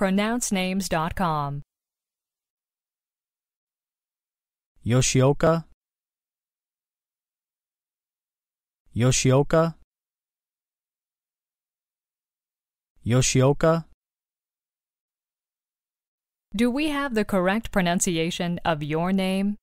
PronounceNames.com. Yoshioka, Yoshioka, Yoshioka. Do we have the correct pronunciation of your name?